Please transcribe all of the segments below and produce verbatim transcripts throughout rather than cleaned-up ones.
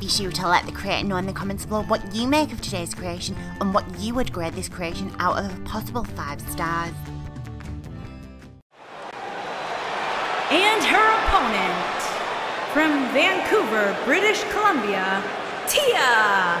Be sure to let the creator know in the comments below what you make of today's creation and what you would grade this creation out of a possible five stars. And her opponent, from Vancouver, British Columbia, Taya.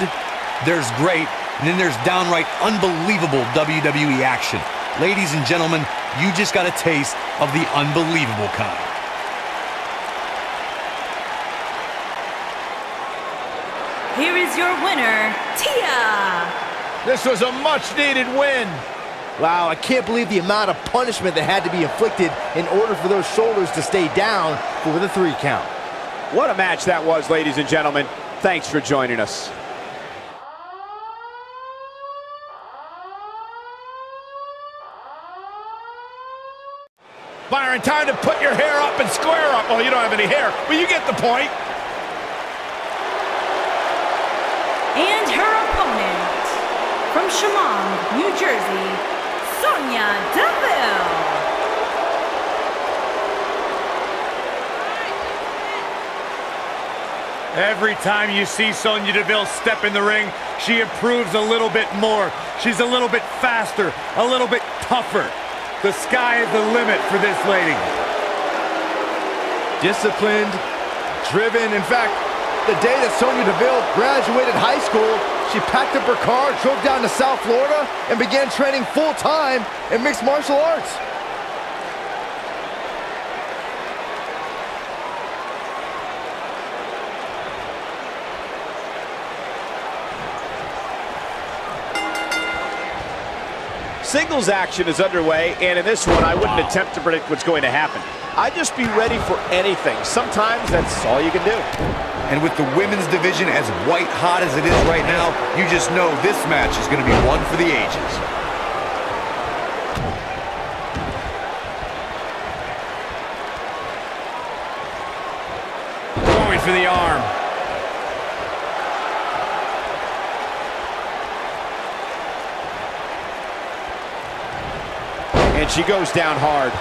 there's great, and then there's downright unbelievable W W E action. Ladies and gentlemen, you just got a taste of the unbelievable kind. Here is your winner, Taya. This was a much-needed win. Wow, I can't believe the amount of punishment that had to be inflicted in order for those shoulders to stay down for the three count. What a match that was, ladies and gentlemen. Thanks for joining us. Byron, time to put your hair up and square up. Well, you don't have any hair, but you get the point. And her opponent, from Shamong, New Jersey, Sonya Deville. Every time you see Sonya Deville step in the ring, she improves a little bit more. She's a little bit faster, a little bit tougher. The sky is the limit for this lady. Disciplined, driven. In fact, the day that Sonya Deville graduated high school, she packed up her car, drove down to South Florida, and began training full-time in mixed martial arts. Singles action is underway, and in this one, I wouldn't attempt to predict what's going to happen. I'd just be ready for anything. Sometimes that's all you can do. And with the women's division as white hot as it is right now, you just know this match is going to be one for the ages. For the arm. And she goes down hard.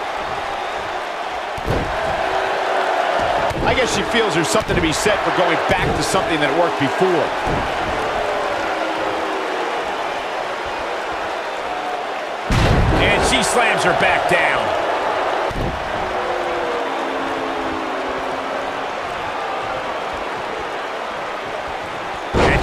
I guess she feels there's something to be said for going back to something that worked before. And she slams her back down.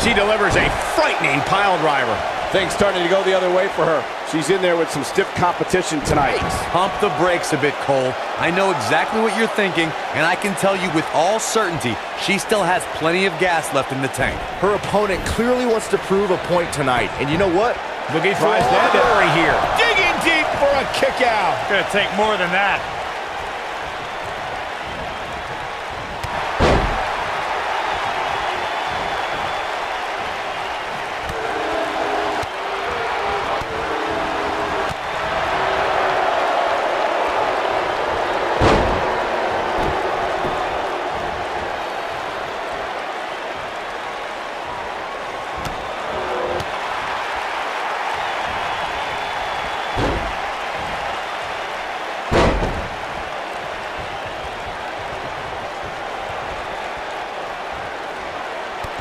She delivers a frightening piledriver. Things starting to go the other way for her. She's in there with some stiff competition tonight. Pump the brakes a bit, Cole. I know exactly what you're thinking, and I can tell you with all certainty, she still has plenty of gas left in the tank. Her opponent clearly wants to prove a point tonight, and you know what? Looking for his delivery here. Digging deep for a kick out. It's gonna take more than that.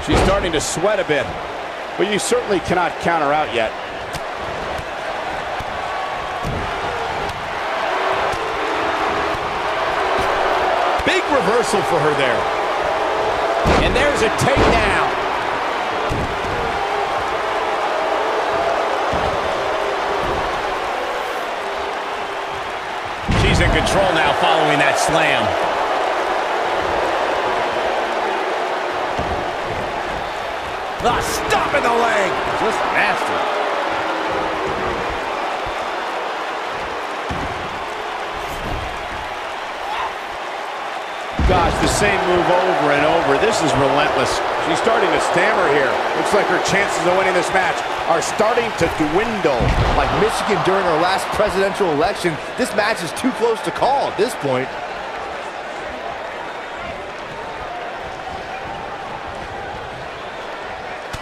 She's starting to sweat a bit, but you certainly cannot count her out yet. Big reversal for her there. And there's a takedown. She's in control now following that slam. The stop in the leg. Just nasty. Gosh, the same move over and over. This is relentless. She's starting to stammer here. Looks like her chances of winning this match are starting to dwindle. Like Michigan during her last presidential election, this match is too close to call at this point.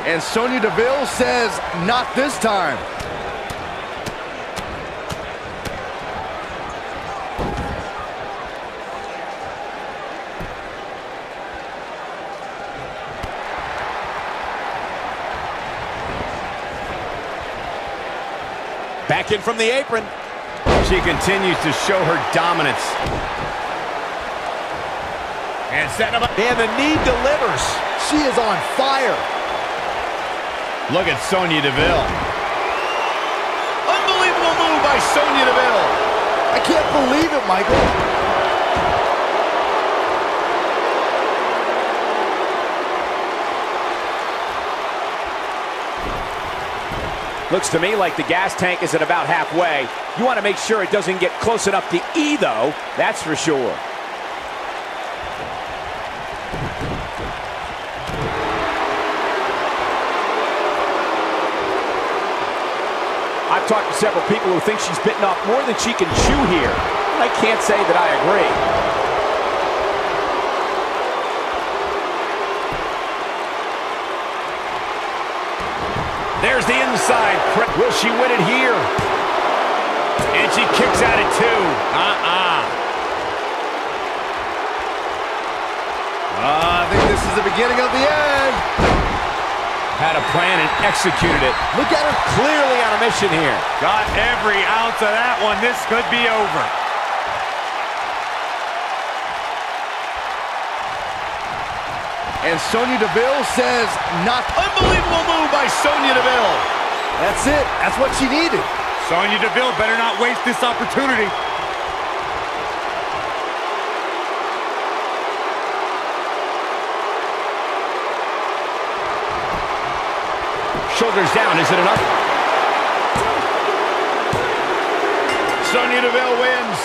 And Sonya Deville says, not this time. Back in from the apron. She continues to show her dominance. And set up. And the knee delivers. She is on fire. Look at Sonya Deville. Unbelievable move by Sonya Deville. I can't believe it, Michael. Looks to me like the gas tank is at about halfway. You want to make sure it doesn't get close enough to E, though. That's for sure. I've talked to several people who think she's bitten off more than she can chew here. I can't say that I agree. There's the inside. Will she win it here? And she kicks out at two. Uh-uh. Uh, I think this is the beginning of the end. Had a plan and executed it. Look at her clearly on a mission here. Got every ounce of that one. This could be over. And Sonya Deville says, not unbelievable move by Sonya Deville. That's it. That's what she needed. Sonya Deville better not waste this opportunity. Shoulders down, is it enough? Sonya Deville wins.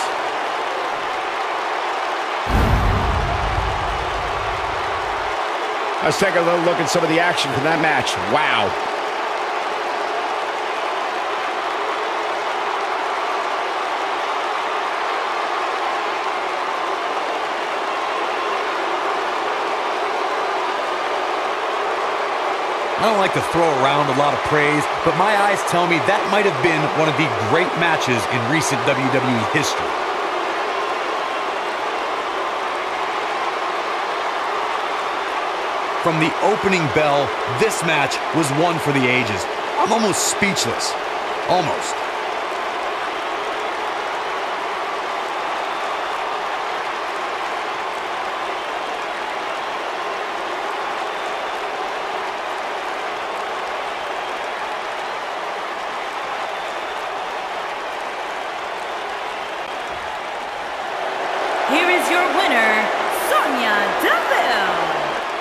Let's take a little look at some of the action from that match. Wow. I don't like to throw around a lot of praise, but my eyes tell me that might have been one of the great matches in recent W W E history. From the opening bell, this match was one for the ages. I'm almost speechless. Almost.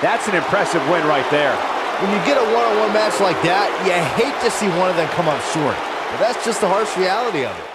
That's an impressive win right there. When you get a one-on-one match like that, you hate to see one of them come up short. But that's just the harsh reality of it.